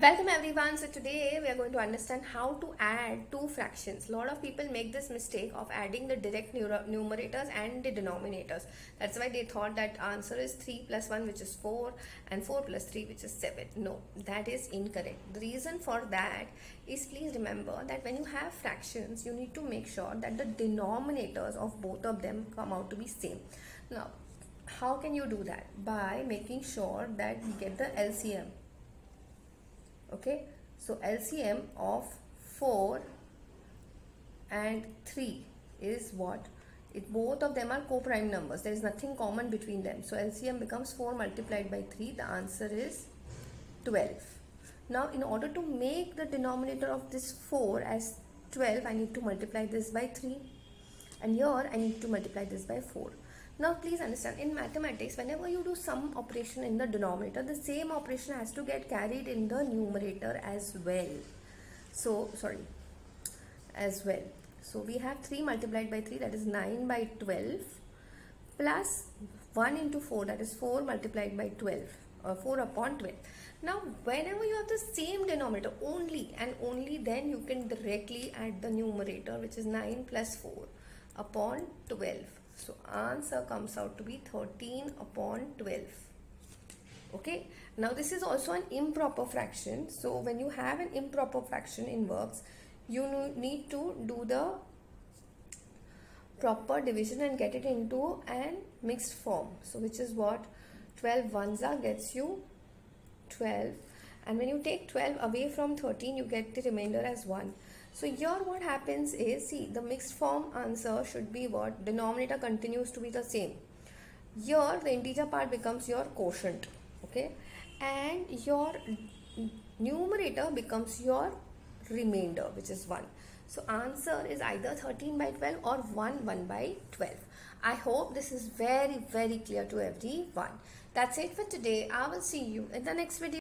Welcome everyone. So today we are going to understand how to add two fractions. A lot of people make this mistake of adding the direct numerators and the denominators. That's why they thought that answer is 3 plus 1, which is 4, and 4 plus 3, which is 7. No, that is incorrect. The reason for that is, please remember that when you have fractions, you need to make sure that the denominators of both of them come out to be same. Now, how can you do that? By making sure that you get the LCM. Okay, so LCM of 4 and 3 is what? Both of them are co-prime numbers. There is nothing common between them. So LCM becomes 4 multiplied by 3. The answer is 12. Now, in order to make the denominator of this 4 as 12, I need to multiply this by 3. And here, I need to multiply this by 4. Now, please understand, in mathematics, whenever you do some operation in the denominator, the same operation has to get carried in the numerator as well. So, So, we have 3 multiplied by 3, that is 9 by 12, plus 1 into 4, that is 4 multiplied by 12, or 4 upon 12. Now, whenever you have the same denominator, only and only then you can directly add the numerator, which is 9 plus 4 upon 12. So answer comes out to be 13 upon 12. Okay. Now this is also an improper fraction. So when you have an improper fraction in works, you need to do the proper division and get it into an mixed form. So which is what? 12 ones gets you 12. And when you take 12 away from 13, you get the remainder as 1. So here what happens is, see, the mixed form answer should be what? Denominator continues to be the same. Here the integer part becomes your quotient, okay, and your numerator becomes your remainder, which is 1. So answer is either 13 by 12 or 1 by 12. I hope this is very, very clear to everyone. That's it for today. I will see you in the next video.